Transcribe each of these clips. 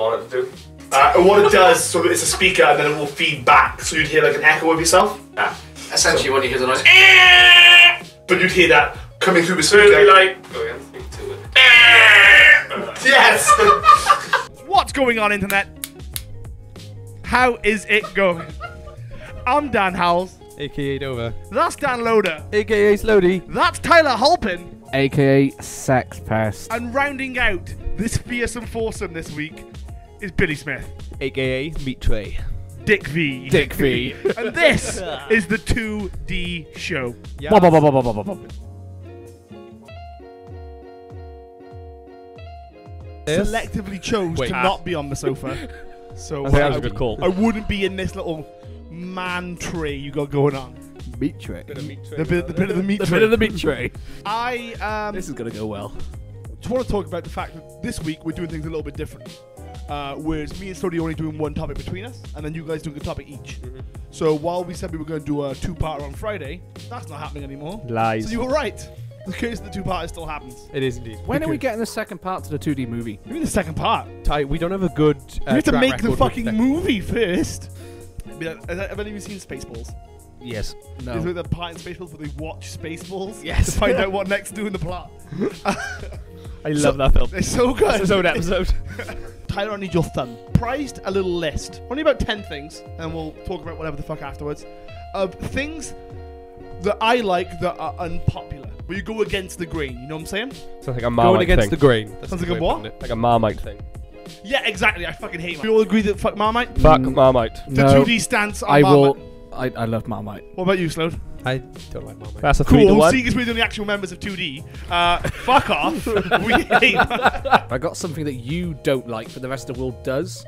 monitor do? What it does, so it's a speaker and then it will feed back, so you'd hear like an echo of yourself. Yeah. Essentially, so when you hear the noise, but you'd hear that coming through the speaker. It'd be like, oh, yeah, think to it. Yes! What's going on, internet? How is it going? I'm Dan Howells. AKA Dover. That's Dan Loader. AKA Slodey. That's Tyler Halpin. AKA Sexpest. And rounding out this fearsome foursome this week is Billy Smith. AKA Meat Tray. Dick V. Dick V. And this is the 2D Show. Yes. Selectively chose to not be on the sofa. So that was a good call. I wouldn't be in this little man tray you got going on. Meat tray. The bit of the meat tray. This is gonna go well. Just want to talk about the fact that this week we're doing things a little bit different. Whereas me and Slodey only doing one topic between us, and then you guys doing a topic each. Mm-hmm. So while we said we were going to do a two-parter on Friday, that's not happening anymore. Lies. So you were right. The case of the two-parter still happens. It is indeed. When are we getting the second part to the 2D movie? What do you mean the second part? Ty, we don't have a good. We have to make the fucking movie first. Have any of you seen Spaceballs? Yes. No. Is it the part in Spaceballs where they watch Spaceballs? Yes. To find out what next to do in the plot. I love that film. It's so good. It's its own episode. Tyler, I need your thumb. Prized a little list. Only about 10 things, and we'll talk about whatever the fuck afterwards. Of things that I like that are unpopular. Where you go against the grain, you know what I'm saying? Sounds like a Marmite thing. Going against the grain. That sounds like a what? Like a Marmite thing. Yeah, exactly. I fucking hate Marmite. We all agree that fuck Marmite? Fuck Marmite. The 2D stance on Marmite. I love Marmite. What about you, Slode? I don't like Marmite. That's a cool. Seeing as we're the only actual members of 2D, fuck off. We hate. I got something that you don't like, but the rest of the world does.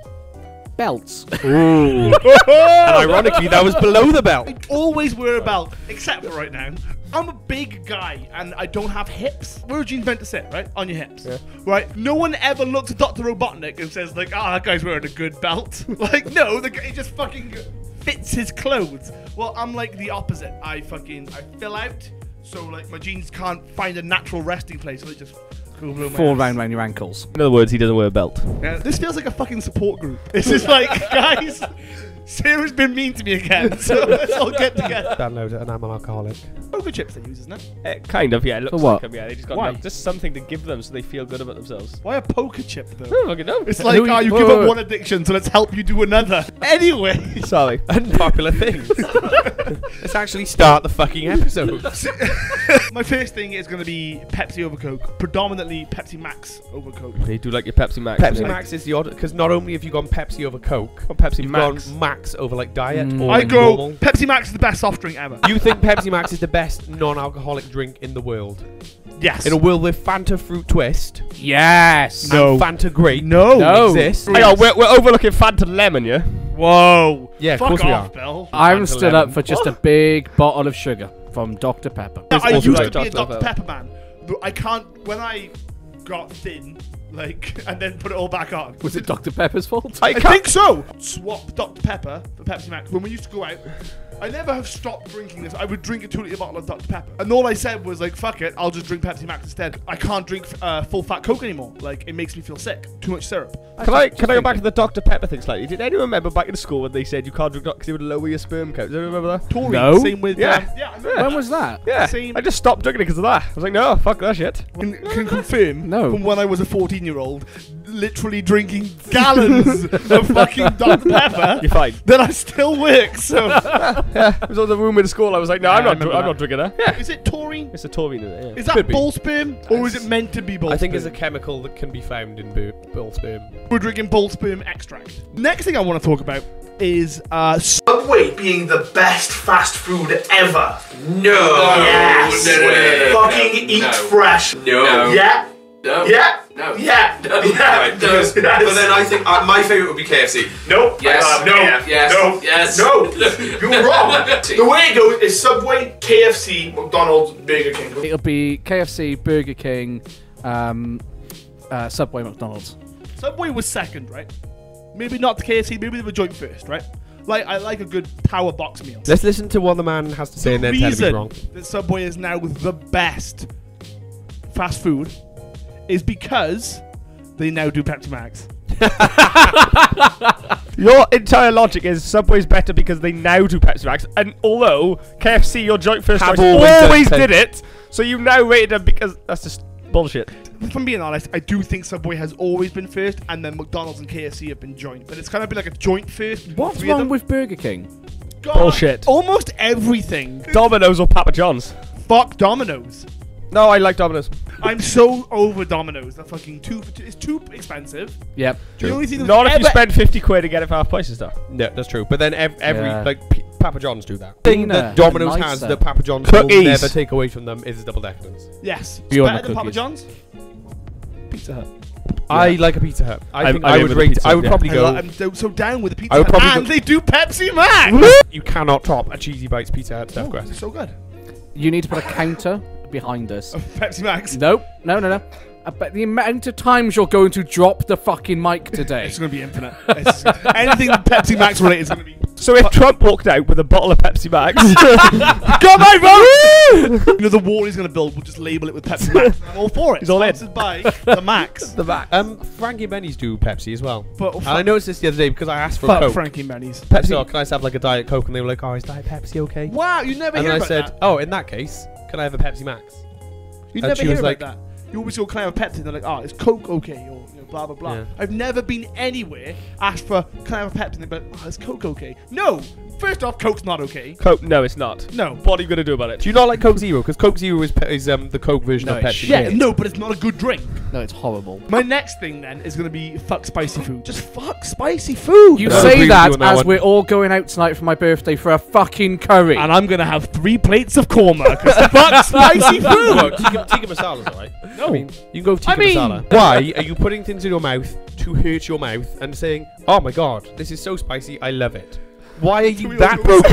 Belts. Ooh. And ironically, that was below the belt. I always wear a belt, except for right now. I'm a big guy, and I don't have hips. Where jeans meant to sit, right? On your hips. Yeah. Right? No one ever looks at Dr. Robotnik and says, like, ah, oh, that guy's wearing a good belt. Like, no, the guy just fucking fits his clothes. Well, I'm like the opposite. I fill out, so like my jeans can't find a natural resting place, so they just fall around your ankles. In other words, he doesn't wear a belt. Yeah, this feels like a fucking support group. This is like, guys, Sarah's been mean to me again, so let's all get together. Download it, and I'm an alcoholic. Poker chips they use, isn't it? Kind of, yeah. It looks like them, yeah. They just got just something to give them so they feel good about themselves. Why a poker chip though? I don't know. It's like, you give up one addiction, so let's help you do another. Anyway. Sorry. Unpopular things. Let's actually start the fucking episode. My first thing is going to be Pepsi over Coke. Predominantly Pepsi Max over Coke. They do like your Pepsi Max. Pepsi Max is the odd, because not only have you gone Pepsi over Coke, but Pepsi Max. Gone Max over like diet or I go normal. Pepsi Max is the best soft drink ever. You think Pepsi Max is the best non-alcoholic drink in the world? Yes. In a world with Fanta fruit twist. Yes. No. And Fanta grape. No. Exists. Hang on, we're overlooking Fanta lemon, yeah? Whoa. Yeah, fuck of course off, we are. Bill. I'm stood up for just a big bottle of sugar from Dr. Pepper. Now, I used to be a Dr. Pepper man. I can't, when I got thin, like, and then put it all back on. Was it Dr. Pepper's fault? I think so. Swap Dr. Pepper for Pepsi Max. When we used to go out, I never have stopped drinking this. I would drink a 2-litre bottle of Dr. Pepper. And all I said was like, fuck it, I'll just drink Pepsi Max instead. I can't drink full-fat Coke anymore. Like, it makes me feel sick. Too much syrup. Can I go back to the Dr. Pepper thing slightly? Did anyone remember back in school when they said you can't drink Dr. because it would lower your sperm count? Do you remember that? Tory. No. Same with when was that? Yeah. Same. I just stopped drinking it because of that. I was like, no, fuck that shit. Can confirm from when I was a 14-year-old, literally drinking gallons of fucking Dr. Pepper. You're fine. Then I still work, so... Yeah, it was on the room in school. I was like, no, I'm not drinking that. Yeah. Is it taurine? It's a taurine in it. Yeah. Is that bull sperm, or is it meant to be bull sperm? I think it's a chemical that can be found in bull sperm. We're drinking bull sperm extract. Next thing I want to talk about is Subway being the best fast food ever. No. Yes. No. Fucking eat fresh. No. Yeah. No. Yeah. No. Yeah. No. Yeah. No. Yes. But then I think my favourite would be KFC. Nope. Yes. No. Yes. No. Yes. No. You're wrong. The way it goes is Subway, KFC, McDonald's, Burger King. It'll be KFC, Burger King, Subway, McDonald's. Subway was second, right? Maybe not the KFC. Maybe they were joint first, right? Like, I like a good power box meal. Let's listen to what the man has to say and then tell me wrong. The reason that Subway is now the best fast food is because they now do Pepsi Max. Your entire logic is Subway's better because they now do Pepsi Max, and although KFC, your joint first choice, always did it, so you now rated them because that's just bullshit. If I'm being honest, I do think Subway has always been first, and then McDonald's and KFC have been joint, but it's kind of been like a joint first. What's wrong with Burger King? God, bullshit. Almost everything. Domino's or Papa John's. Fuck Domino's. No, I like Domino's. I'm so over Domino's. They're fucking it's too expensive. Yep. True. The only thing not if you spend 50 quid to get it for half price and stuff. No, that's true. But then every like Papa John's do that. Thing that Domino's has that Papa John's will never take away from them is double decadence. Yes. Better than Papa John's. Pizza Hut. Yeah. I like a Pizza Hut. I would probably go. I'm so down with a Pizza Hut. And they do Pepsi Max. You cannot top a Cheesy Bites Pizza Hut stuff. It's so good. You need to put a counter behind us. Of Pepsi Max? Nope. No. But the amount of times you're going to drop the fucking mic today. It's going to be infinite. Anything Pepsi Max related is going to be... So if Trump walked out with a bottle of Pepsi Max... Got my vote! You know, the wall he's going to build, we'll just label it with Pepsi Max. I'm all for it. He's all sponsored by the Max. The Max. Frankie Menny's do Pepsi as well. But, and I noticed this the other day because I asked for a Coke. Frankie Menny's. Pepsi, can I just have like a Diet Coke? And they were like, oh, is Diet Pepsi okay? Wow, you never hear about that. And I said, oh, in that case, can I have a Pepsi Max? You never hear about that. You always go, can I have a Pepsi? And they're like, oh, is Coke okay? Or you know, blah, blah, blah. Yeah. I've never been anywhere asked for, can I have a Pepsi? And they're like, oh, is Coke okay? No! First off, Coke's not okay. Coke, no, it's not. No. What are you going to do about it? Do you not like Coke Zero? Because Coke Zero is the Coke version of Pepsi. Yeah, no, but it's not a good drink. No, it's horrible. My next thing, then, is going to be fuck spicy food. Just fuck spicy food! You say that as we're all going out tonight for my birthday for a fucking curry. And I'm going to have 3 plates of korma, because fuck spicy food! No, tikka masala's all right. No. I mean, you can go tikka masala. Why are you putting things in your mouth to hurt your mouth and saying, oh my god, this is so spicy, I love it. Why are you that broken?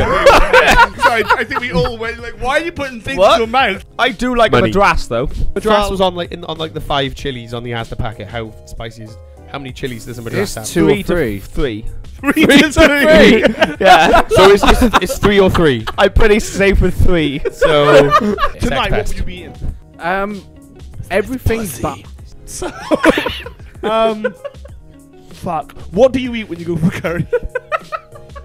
Sorry, I think we all went like, why are you putting things in your mouth? I do like Madras though. Madras was on like the 5 chilies on the Asda packet. How spicy is? How many chilies does a Madras have? 2 or 3? 3. 3 to 3. Yeah. So it's 3 or 3. I'm pretty safe with 3. So tonight, what will you be eating? Everything but. So, fuck. What do you eat when you go for curry?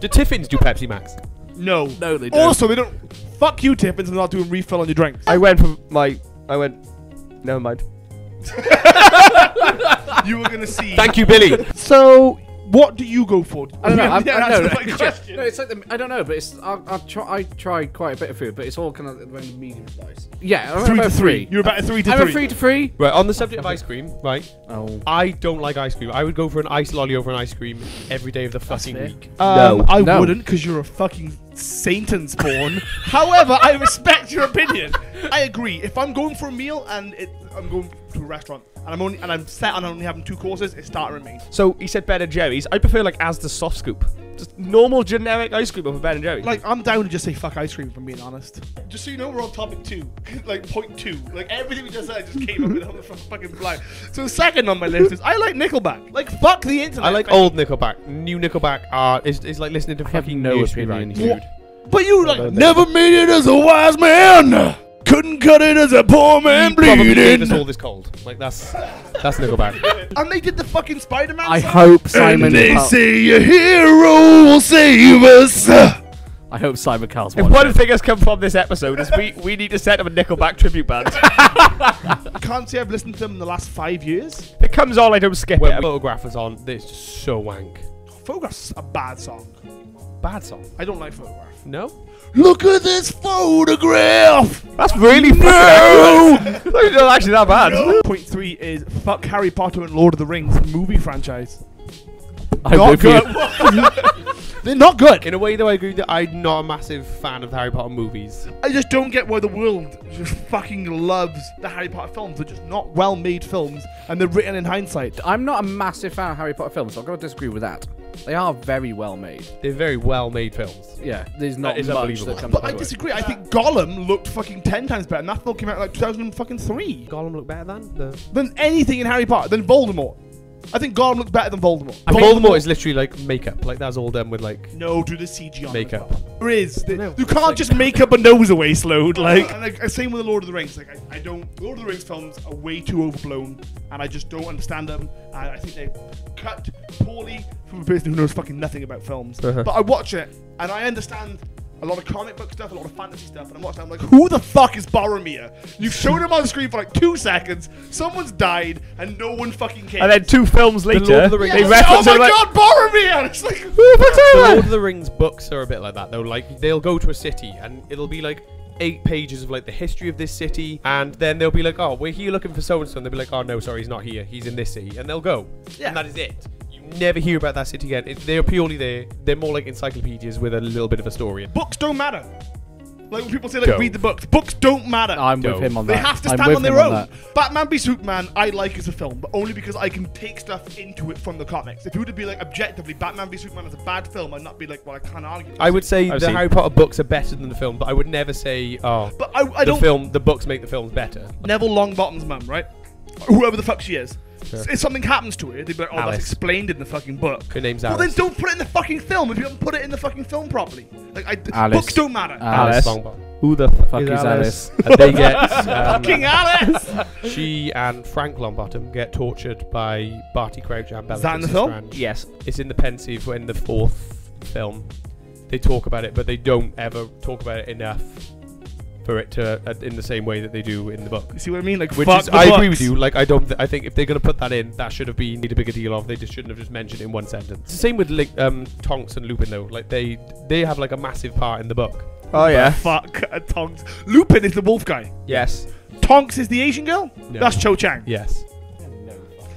Do Tiffins do Pepsi Max? No. No, they don't. Also, they don't. Fuck you, Tiffins, and they're not doing refill on your drinks. Never mind. You were gonna see. Thank you, Billy. So, what do you go for? I don't know. It's like I don't know, but it's I try quite a bit of food, but it's all kind of around the medium price. Yeah, I'm about 3 to 3. You're about 3 to 3. I'm a 3 to 3. Right on the subject of ice cream, right? Oh, I don't like ice cream. I would go for an ice lolly over an ice cream every day of the fucking week. No, I wouldn't, because you're a fucking Satan's porn. However, I respect your opinion. I agree. If I'm going for a meal and I'm going to a restaurant and I'm set on only having 2 courses, it's starter and main. So he said Ben & Jerry's. I prefer like Asda soft scoop. Just normal generic ice cream over Ben & Jerry's. Like I'm down to just say fuck ice cream, if I'm being honest. Just so you know, we're on topic 2, like point 2. Like everything we just said, I just came up with on the fucking fly. So the second on my list is I like Nickelback. Like fuck the internet. I like old Nickelback. New Nickelback is like listening to fucking no opinion, dude. But you like never made it as a wise man. Couldn't cut it as a poor man bleeding. Probably gave us all this cold. Like that's Nickelback. And they did the fucking Spider-Man. I hope Simon. And they say a hero will save us. I hope Simon Cowell's watching. If one thing has come from this episode is we need to set up a Nickelback tribute band. Can't say I've listened to them in the last 5 years. It comes on, I don't skip it. When Photograph was on, it's just so wank. Photograph's a bad song. Bad song. I don't like Photograph. No. Look at this photograph. That's really fucking That's not actually that bad. No. Point 3 is fuck Harry Potter and Lord of the Rings movie franchise. Not good. They're not good. In a way, though, I agree that I'm not a massive fan of the Harry Potter movies. I just don't get why the world just fucking loves the Harry Potter films. They're just not well-made films, and they're written in hindsight. I'm not a massive fan of Harry Potter films, so I've got to disagree with that. They are very well made. They're very well made films. Yeah, there's not much that comes. But I disagree. I think Gollum looked fucking 10 times better, and that film came out in like 2003. Gollum looked better than anything in Harry Potter, than Voldemort. I think Gollum looks better than Voldemort. I mean, Voldemort is literally like makeup. Like that's all done with like. No, do the CGI makeup. There is. You can't like, just make up a nose away, Slodey. Like same with the Lord of the Rings. Like I don't. Lord of the Rings films are way too overblown, and I just don't understand them. And I think they cut poorly from a person who knows fucking nothing about films. But I watch it, and I understand. A lot of comic book stuff, a lot of fantasy stuff, and I'm watching. I'm like, who the fuck is Boromir? You've shown him on the screen for like 2 seconds. Someone's died, and no one fucking cares. And then 2 films later, they reference like, oh my god, Boromir! It's like, the Lord of the Rings books are a bit like that though. Like they'll go to a city, and it'll be like 8 pages of like the history of this city, and then they'll be like, oh, we're here looking for so and so, and they'll be like, oh no, sorry, he's not here. He's in this city, and they'll go. Yeah, and that is it. Never hear about that city again. They're purely there. They're more like encyclopedias with a little bit of a story. Books don't matter. Like when people say, like, read the books. Books don't matter. I'm with him on that. They have to stand on their own. Batman v Superman, I like as a film, but only because I can take stuff into it from the comics. If you were to be like, objectively, Batman v Superman is a bad film, I'd not be like, well, I can't argue. I would say the Harry Potter books are better than the film, but I would never say, oh, but the books make the films better. Neville Longbottom's mum, right? Whoever the fuck she is. Sure. If something happens to her, they'd be like, oh, Alice. That's explained in the fucking book. Her name's Alice. Well, then don't put it in the fucking film if you haven't put it in the fucking film properly. Like, books don't matter. Alice. Who the fuck is Alice? And they get... fucking Alice! She and Frank Longbottom get tortured by Barty Crouch and Bella. Is that in the film? Yes. It's in the pensive in the 4th film. They talk about it, but they don't ever talk about it enough for it to in the same way that they do in the book. You see what I mean? Like, which is, I agree with you. Like, I don't. I think if they're gonna put that in, that should have been made a bigger deal of. They just shouldn't have just mentioned it in one sentence. It's the same with Tonks and Lupin though. Like they have like a massive part in the book. Oh yeah. Fuck Tonks. Lupin is the wolf guy. Yes. Tonks is the Asian girl. No. That's Cho Chang. Yes.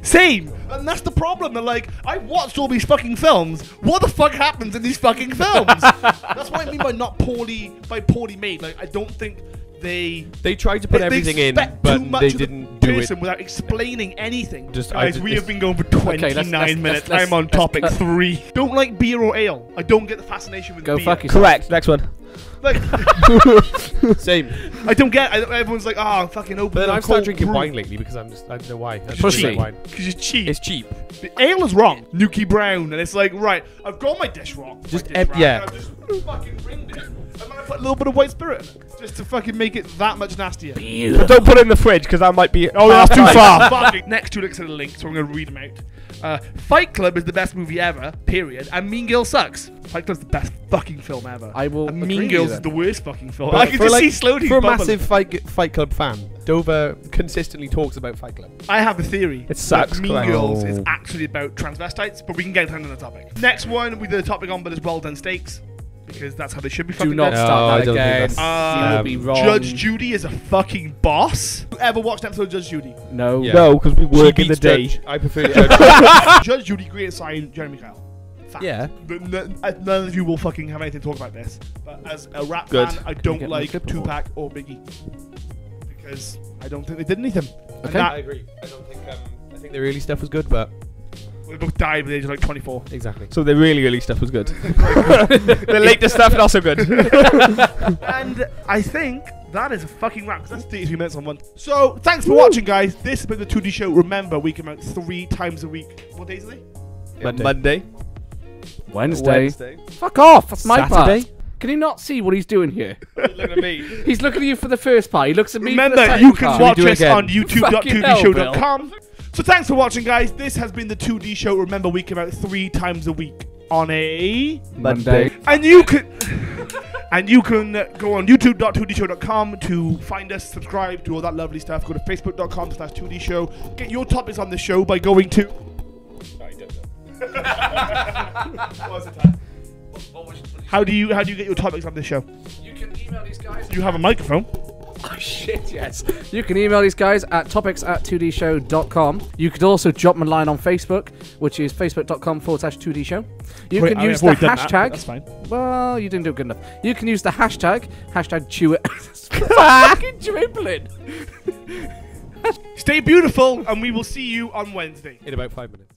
Same, and that's the problem. They're like, I watched all these fucking films. What the fuck happens in these fucking films? That's what I mean by not poorly made. Like, I don't think they tried to put everything in, but they didn't do it without explaining anything. Just guys, we have been going for 29 minutes. I'm on topic 3. Don't like beer or ale. I don't get the fascination with beer. Go fuck yourself. Correct. Next one. Like, same. I don't get. Everyone's like, oh, fucking open. But I've started drinking wine lately because I don't know why. Because it's cheap. It's cheap. The ale is wrong. Nuki Brown, and it's like, right, I've got my dish rock. I've just fucking ringed it. I'm gonna put a little bit of white spirit in it just to fucking make it that much nastier. But don't put it in the fridge because that might be. Oh, that's too far. Next 2 links are the link, so I'm gonna read them out. Fight Club is the best movie ever, period. And Mean Girls sucks. Fight Club's the best fucking film ever. I will. And Mean Girls is the worst fucking film. But I can just see Slodey. For a massive Fight Club fan, Dover consistently talks about Fight Club. I have a theory. It sucks. Mean Girls is actually about transvestites, but we can get into the topic. Next one, we did a topic on, but it's well done steaks. Because that's how they should be fucking done. Do not start that again. You will be wrong. Judge Judy is a fucking boss. You ever watched an episode of Judge Judy? No. Yeah. No, because we work in the day. I prefer Judge Judy, great sign, Jeremy Kyle. Fact. Yeah. None of you will fucking have anything to talk about this. But as a rap fan, I don't like Tupac or Biggie. Because I don't think they did anything. Okay. I agree. I don't think, I think the early stuff was good, but... They both died by the age of like 24. Exactly. So the really early stuff was good. The later stuff not so good. And I think that is a fucking wrap. That's 33 minutes on one. So thanks for watching, guys. This has been the 2 Dee Show. Remember, we come out 3 times a week. What days are they? Monday. Wednesday. Fuck off. That's my Saturday. Part. Can you not see what he's doing here? He's looking at me. He's looking at you for the first part. He looks at me. Remember, you can watch us on youtube.2dshow.com. So thanks for watching, guys. This has been the 2 Dee Show. Remember, we come out 3 times a week on a Monday. And you can go on youtube.2dshow.com to find us, subscribe, do all that lovely stuff. Go to facebook.com/2dshow. Get your topics on the show by going to. Sorry, How do you get your topics on this show? You can email these guys. Do you have a microphone? Oh shit, yes. You can email these guys at topics@2dshow.com. You could also drop them a line on Facebook, which is facebook.com/2dshow. You can use the hashtag. That's fine. Well, you didn't do it good enough. You can use the hashtag chew it. Fucking dribbling. Stay beautiful, and we will see you on Wednesday. In about 5 minutes.